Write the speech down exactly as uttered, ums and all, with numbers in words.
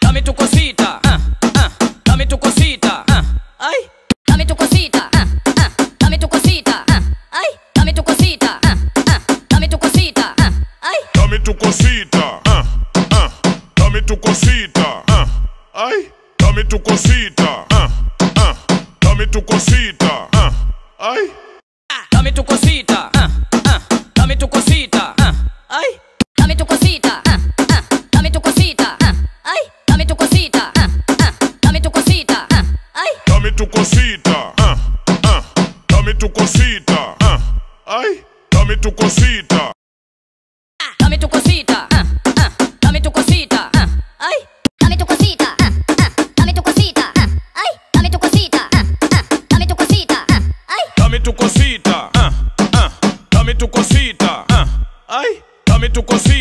Dame tu cosita, ah, ah, dame tu cosita, ah, ai. Dame tu cosita, ah, ah, dame tu cosita, ah, ai. Dame tu cosita, ah, ah, dame tu cosita, ah, ai. Dame tu cosita, ah, ah, dame tu cosita, ah, ai. Dame tu cosita, ah, ah, dame tu cosita, ah, ai. Dame tu cosita, ah, ah, dame tu cosita, ah, ai. Dame tu cosita, ah, ah, dame tu cosita, ah, ai. Dame tu cosita, ah, ah, dame tu cosita, ah, ai. Dame tu cosita, ah, ah, dame tu cosita, ah, ai. Dame tu cosita, ah, dame tu cosita, ah, ah, dame tu cosita, ah, ai. Dame tu cosita, ah, ah, dame tu cosita, ah, ai. Dame tu cosita, ah, ah, dame tu cosita, ah, ai. Dame tu cosita, ah, ah, dame tu cosita, ah, ai. Dame tu cosita.